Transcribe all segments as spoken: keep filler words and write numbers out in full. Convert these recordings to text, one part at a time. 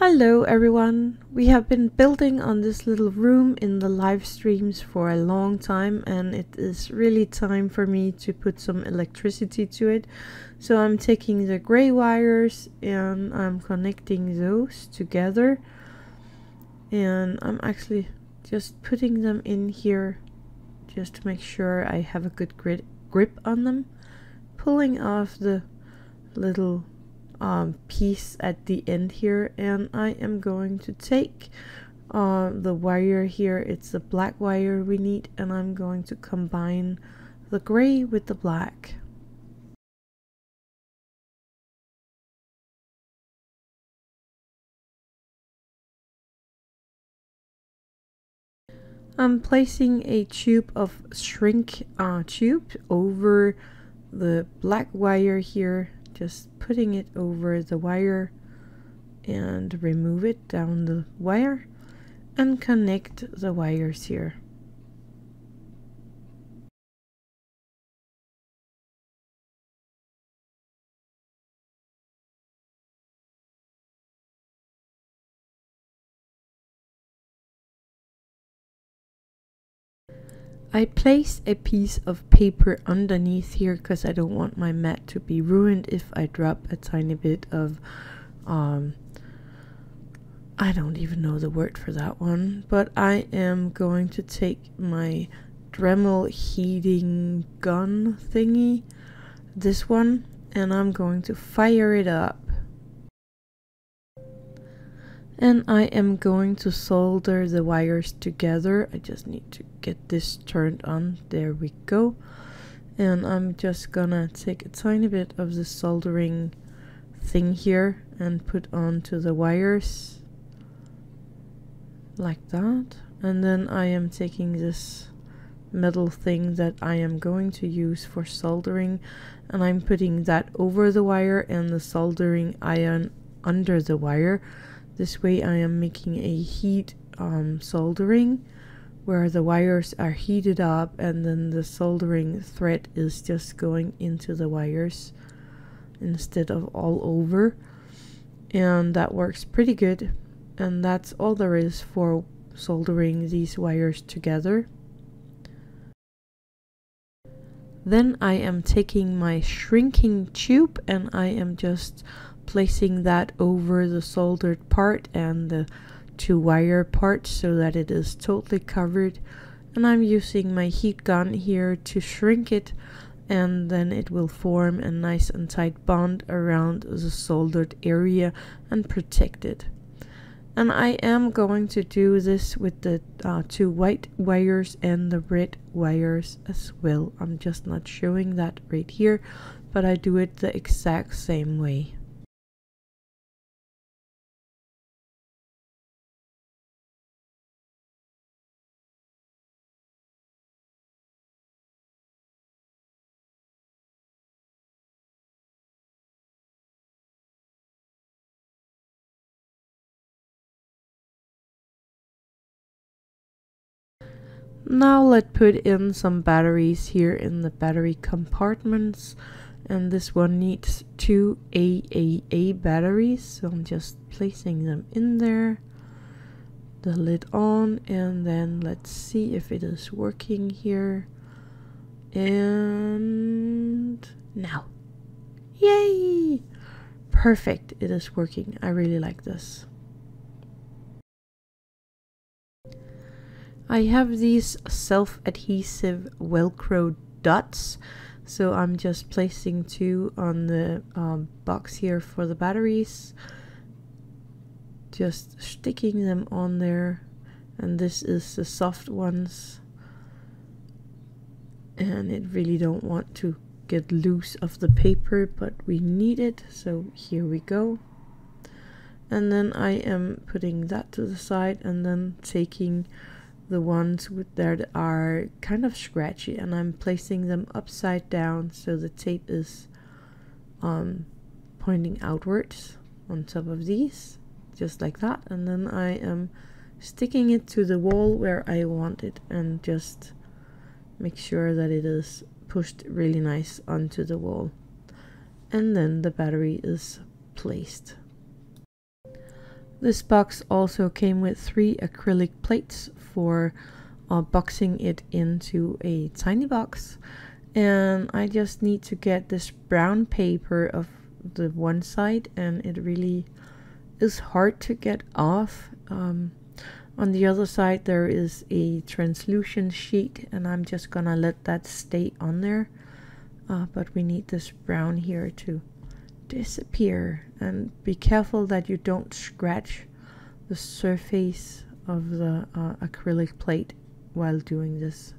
Hello everyone! We have been building on this little room in the live streams for a long time, and it is really time for me to put some electricity to it. So I'm taking the gray wires and I'm connecting those together, and I'm actually just putting them in here just to make sure I have a good grid grip on them, pulling off the little Um, piece at the end here, and I am going to take uh, the wire here. It's the black wire we need, and I'm going to combine the gray with the black. I'm placing a tube of shrink uh, tube over the black wire here, just putting it over the wire and remove it down the wire and connect the wires here. I place a piece of paper underneath here because I don't want my mat to be ruined if I drop a tiny bit of, um, I don't even know the word for that one, but I am going to take my Dremel heating gun thingy, this one, and I'm going to fire it up. And I am going to solder the wires together. I just need to get this turned on. There we go. And I'm just gonna take a tiny bit of the soldering thing here and put onto the wires. Like that. And then I am taking this metal thing that I am going to use for soldering, and I'm putting that over the wire and the soldering iron under the wire. This way I am making a heat um, soldering where the wires are heated up and then the soldering thread is just going into the wires instead of all over. And that works pretty good. And that's all there is for soldering these wires together. Then I am taking my shrinking tube and I am just placing that over the soldered part and the two wire parts so that it is totally covered, and I'm using my heat gun here to shrink it, and then it will form a nice and tight bond around the soldered area and protect it. And I am going to do this with the uh, two white wires and the red wires as well. I'm just not showing that right here, but I do it the exact same way. Now let's put in some batteries here in the battery compartments, and this one needs two triple A batteries, so I'm just placing them in there, the lid on, and then let's see if it is working here, and now, yay! Perfect, it is working. I really like this. I have these self-adhesive Velcro dots, so I'm just placing two on the um, box here for the batteries, just sticking them on there, and this is the soft ones, and it really don't want to get loose of the paper, but we need it, so here we go. And then I am putting that to the side and then taking the ones with that are kind of scratchy, and I'm placing them upside down so the tape is um, pointing outwards on top of these, just like that, and then I am sticking it to the wall where I want it and just make sure that it is pushed really nice onto the wall, and then the battery is placed. This box also came with three acrylic plates for uh, boxing it into a tiny box. And I just need to get this brown paper of the one side, and it really is hard to get off. Um, on the other side there is a translucent sheet, and I'm just gonna let that stay on there. Uh, but we need this brown here to disappear, and be careful that you don't scratch the surface of the uh, acrylic plate while doing this.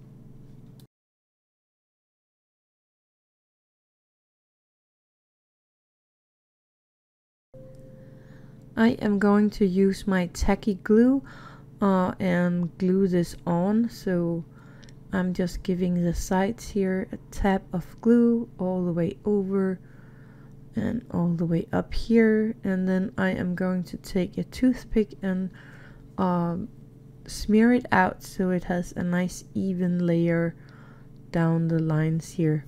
I am going to use my tacky glue uh, and glue this on, so I'm just giving the sides here a tap of glue all the way over and all the way up here, and then I am going to take a toothpick and um, smear it out so it has a nice even layer down the lines here.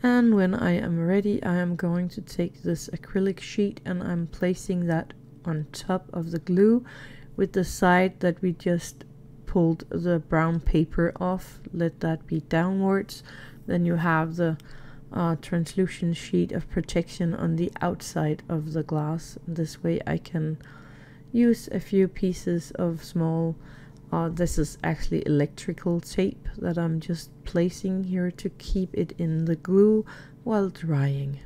And when I am ready, I am going to take this acrylic sheet and I'm placing that on top of the glue with the side that we just pulled the brown paper off. Let that be downwards. Then you have the uh, translucent sheet of protection on the outside of the glass. This way I can use a few pieces of small, uh, this is actually electrical tape that I'm just placing here to keep it in the glue while drying.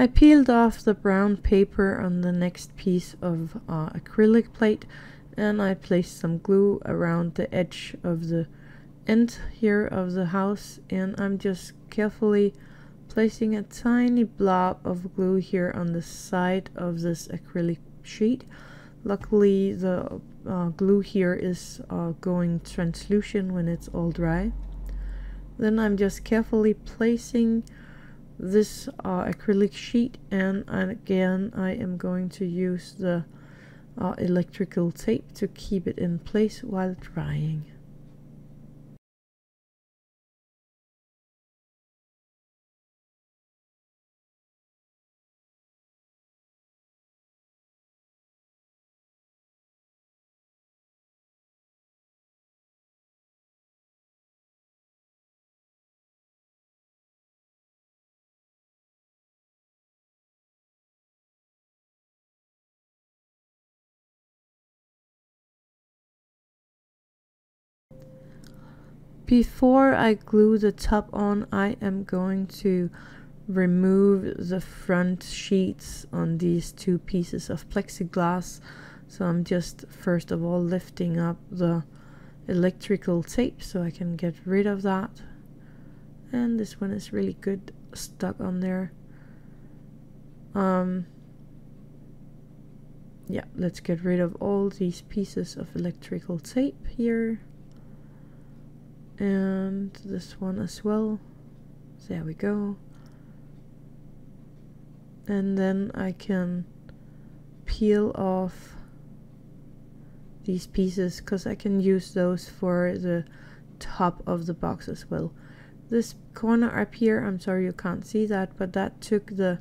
I peeled off the brown paper on the next piece of uh, acrylic plate, and I placed some glue around the edge of the end here of the house, and I'm just carefully placing a tiny blob of glue here on the side of this acrylic sheet. Luckily the uh, glue here is uh, going translucent when it's all dry. Then I'm just carefully placing this uh, acrylic sheet, and, and again I am going to use the uh, electrical tape to keep it in place while drying. Before I glue the top on, I am going to remove the front sheets on these two pieces of plexiglass. So I'm just first of all lifting up the electrical tape so I can get rid of that. And this one is really good stuck on there. Um, yeah, let's get rid of all these pieces of electrical tape here. And this one as well. There we go. And then I can peel off these pieces because I can use those for the top of the box as well. This corner up here, I'm sorry you can't see that, but that took the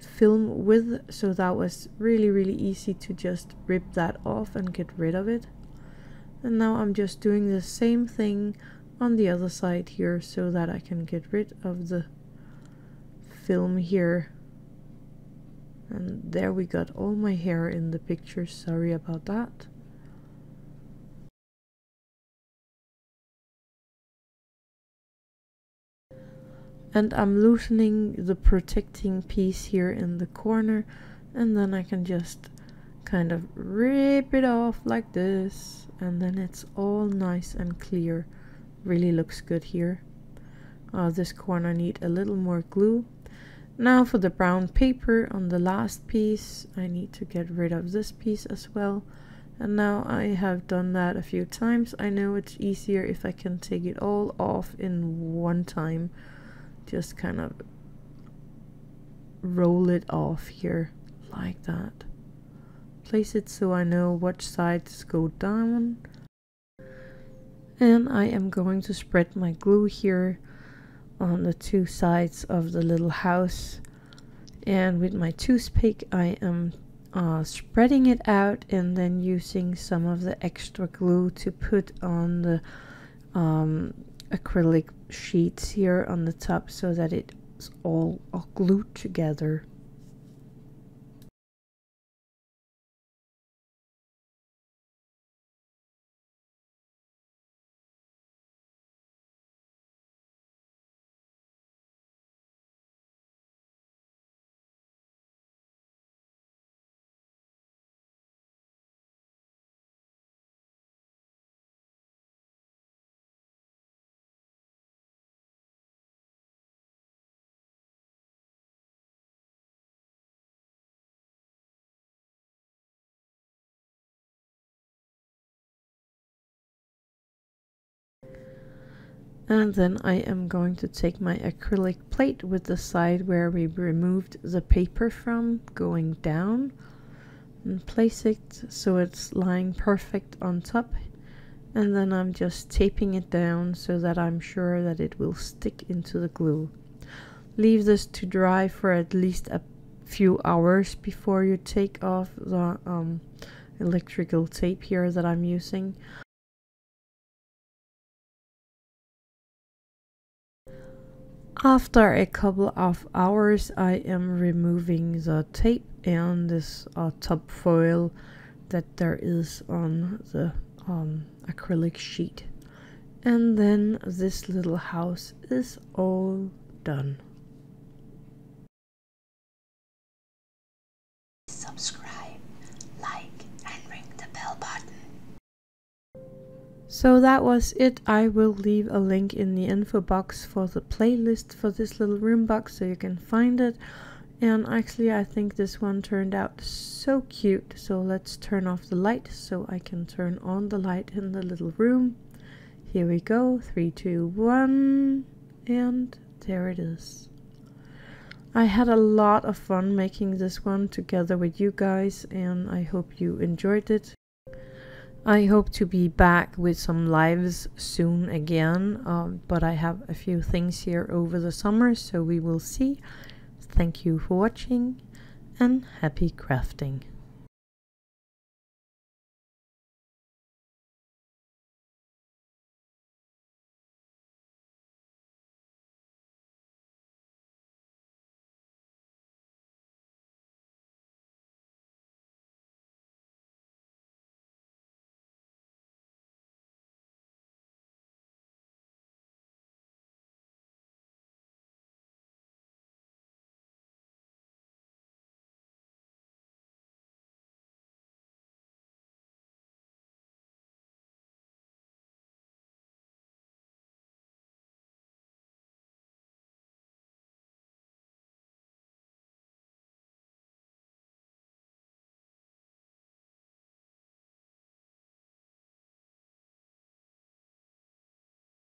film with, so that was really really easy to just rip that off and get rid of it. And now I'm just doing the same thing on the other side here so that I can get rid of the film here. And there we got all my hair in the picture, sorry about that. and I'm loosening the protecting piece here in the corner, and then I can just kind of rip it off like this, and then it's all nice and clear. Really looks good here. Uh, this corner needs a little more glue. Now for the brown paper on the last piece, I need to get rid of this piece as well. And now I have done that a few times. I know it's easier if I can take it all off in one time. Just kind of roll it off here like that. Place it so I know which sides go down. And I am going to spread my glue here on the two sides of the little house, and with my toothpick I am uh, spreading it out and then using some of the extra glue to put on the um, acrylic sheets here on the top so that it's all, all glued together. And then I am going to take my acrylic plate with the side where we removed the paper from going down and place it so it's lying perfect on top, and then I'm just taping it down so that I'm sure that it will stick into the glue. Leave this to dry for at least a few hours before you take off the um, electrical tape here that I'm using. After a couple of hours, I am removing the tape and this uh, top foil that there is on the um, acrylic sheet. And then this little house is all done. Subscribe, like, and ring the bell button. So that was it. I will leave a link in the info box for the playlist for this little room box so you can find it. And actually I think this one turned out so cute. So let's turn off the light so I can turn on the light in the little room. Here we go. Three, two, one. And there it is. I had a lot of fun making this one together with you guys, and I hope you enjoyed it. I hope to be back with some lives soon again, um, but I have a few things here over the summer, so we will see. Thank you for watching, and happy crafting.